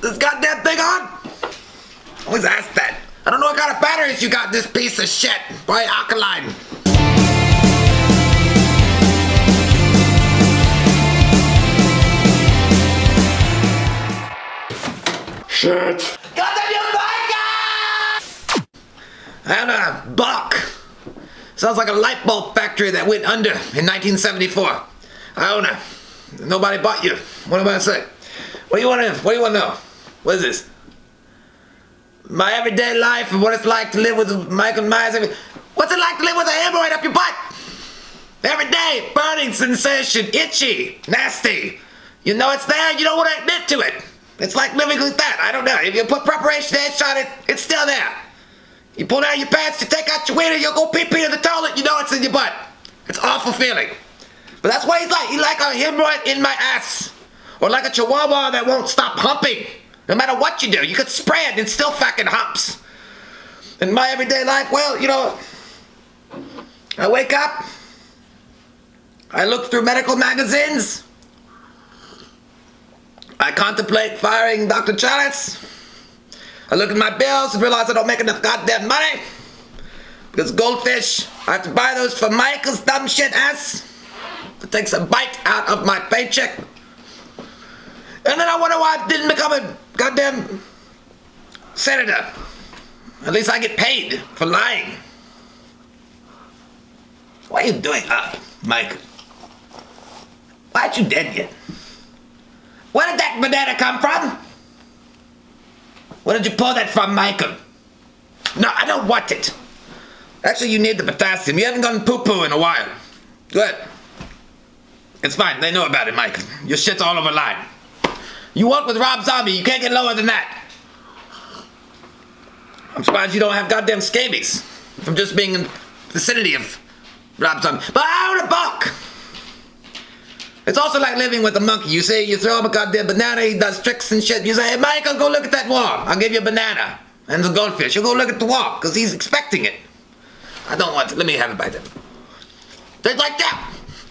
this goddamn thing on? Always ask that. I don't know what kind of batteries you got, this piece of shit. Boy, alkaline. Shit. Goddamn you, Micah! And a buck. Sounds like a light bulb factory that went under in 1974. I own it. Nobody bought you. What am I gonna say? What do you want to know? What is this? My everyday life and what it's like to live with Michael Myers. What's it like to live with a hemorrhoid up your butt? Every day, burning sensation, itchy, nasty. You know it's there, you don't want to admit to it. It's like living with that, I don't know. If you put preparation edge on it, it's still there. You pull down your pants, you take out your wiener, you'll go pee-pee in the toilet, you know it's in your butt. It's an awful feeling. But that's what he's like. He's like a hemorrhoid in my ass. Or like a chihuahua that won't stop humping. No matter what you do, you could spray it and it still fucking humps. In my everyday life, well, you know, I wake up, I look through medical magazines, I contemplate firing Dr. Chalice, I look at my bills and realize I don't make enough goddamn money, because goldfish, I have to buy those for Michael's dumb shit ass, that takes a bite out of my paycheck. And then I wonder why I didn't become a goddamn senator. At least I get paid for lying. What are you doing up, Michael? Why aren't you dead yet? Where did that banana come from? Where did you pull that from, Michael? No, I don't want it. Actually, you need the potassium. You haven't gone poo-poo in a while. Good. It's fine. They know about it, Michael. Your shit's all over line. You work with Rob Zombie, you can't get lower than that. I'm surprised you don't have goddamn scabies from just being in the vicinity of Rob Zombie. But I own a buck! It's also like living with a monkey. You say you throw him a goddamn banana, he does tricks and shit. You say, hey Michael, go look at that wall. I'll give you a banana and the goldfish. You'll go look at the wall, because he's expecting it. I don't want it. Let me have it by then. Things like that.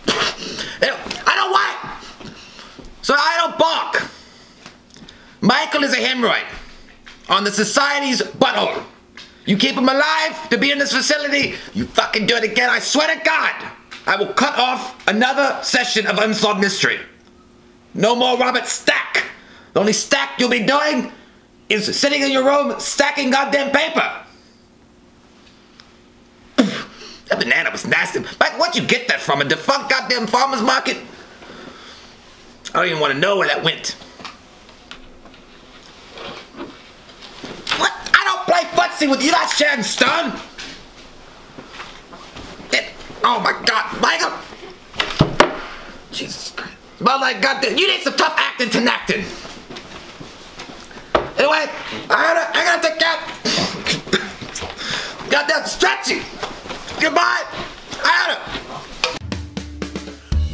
I don't want it. So I don't bark. Michael is a hemorrhoid on the society's butthole. You keep him alive to be in this facility, you fucking do it again. I swear to God, I will cut off another session of Unsolved Mystery. No more Robert Stack. The only stack you'll be doing is sitting in your room stacking goddamn paper. That banana was nasty. Mike, where'd you get that from? A defunct goddamn farmer's market? I don't even want to know where that went. With you, not Sharon Stone. Oh my God, Michael! Jesus Christ! Well, like goddamn, you need some tough acting to acting. Anyway, I gotta take that goddamn stretchy. Goodbye. I gotta.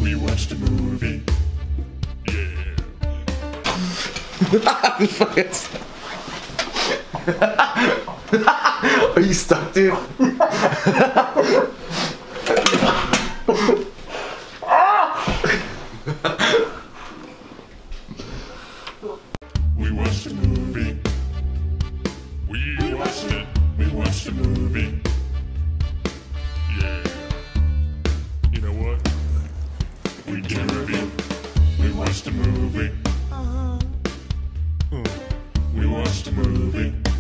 We watched a movie. Yeah. Are you stuck, dude? We watched a movie. We watched it. We watched a movie. Yeah. You know what? We did a review. We watched a movie. We watched a movie.